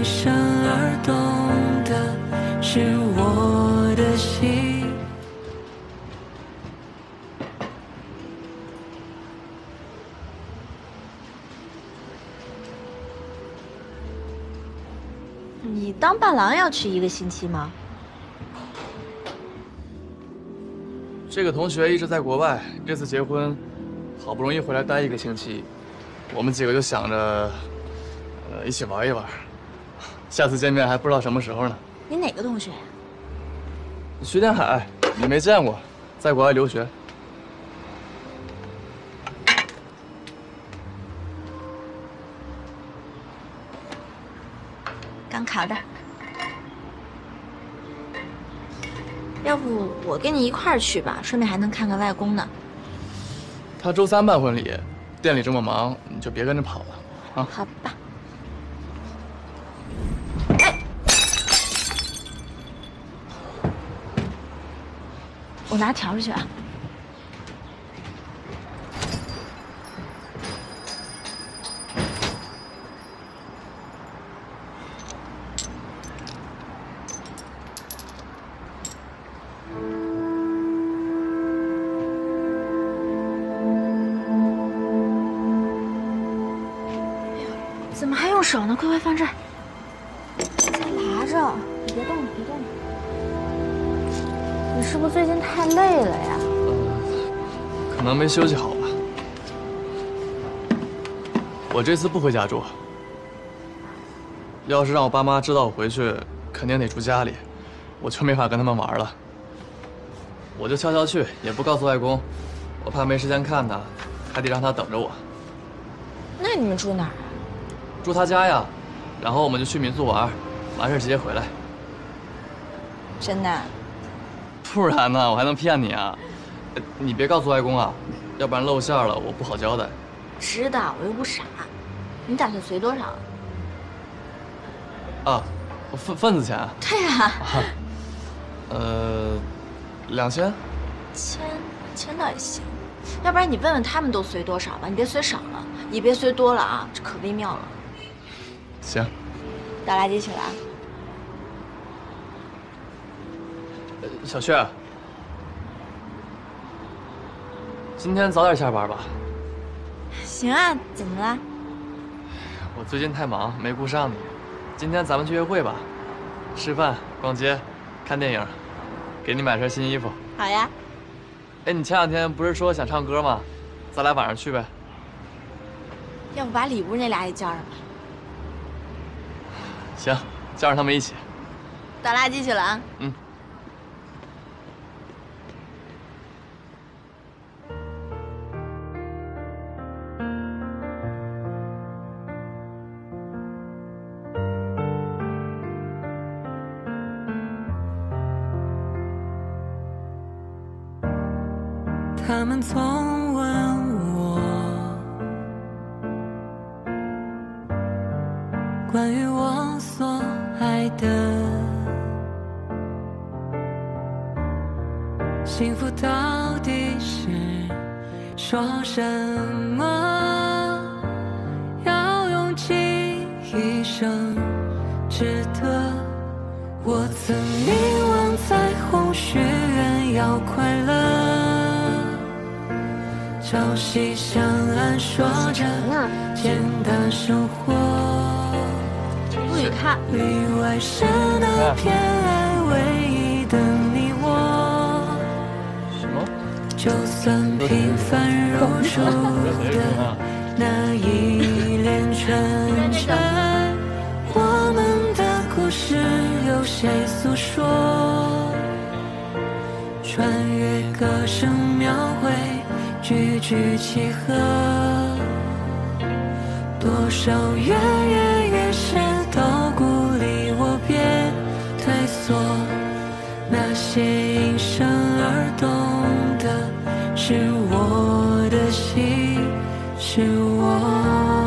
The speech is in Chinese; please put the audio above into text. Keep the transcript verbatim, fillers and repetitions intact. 因伤而动的是我的心。你当伴郎要去一个星期吗？这个同学一直在国外，这次结婚，好不容易回来待一个星期，我们几个就想着。 呃，一起玩一玩，下次见面还不知道什么时候呢。你哪个同学呀？徐天海，你没见过，在国外留学。刚考的。要不我跟你一块儿去吧，顺便还能看看外公呢。他周三办婚礼，店里这么忙，你就别跟着跑了啊。好吧。 我拿条子去啊！怎么还用手呢？快快放这儿！先拿着，你别动，别动。 你是不是最近太累了呀？可能没休息好吧。我这次不回家住。要是让我爸妈知道我回去，肯定得住家里，我就没法跟他们玩了。我就悄悄去，也不告诉外公，我怕没时间看他，还得让他等着我。那你们住哪儿啊？住他家呀，然后我们就去民宿玩，完事直接回来。真的？ 不然呢？我还能骗你啊？你别告诉外公啊，要不然露馅了，我不好交代。知道，我又不傻。你打算随多少？啊，份份子钱？对呀、啊啊。呃，两千。千千倒也行，要不然你问问他们都随多少吧，你别随少了，也别随多了啊，这可微妙了。行。倒垃圾去了啊。 小薛，今天早点下班吧。行啊，怎么了？我最近太忙，没顾上你。今天咱们去约会吧，吃饭、逛街、看电影，给你买身新衣服。好呀。哎，你前两天不是说想唱歌吗？咱俩晚上去呗。要不把里屋那俩也叫上吧。行，叫上他们一起。倒垃圾去了啊。嗯。 他们总问我关于我所爱的幸福，到底是说什么要用尽一生值得？我曾凝望彩虹，许愿要快乐。 朝夕相安，说着简单生活。不许看。里外是那片爱，唯一的你我。什么？就算平凡柔弱的那一脸纯真，我们的故事由谁诉说？穿越歌声，描绘。 句句契合，多少月月夜夜都鼓励我别退缩。那些因伤而动的，是我的心，是我。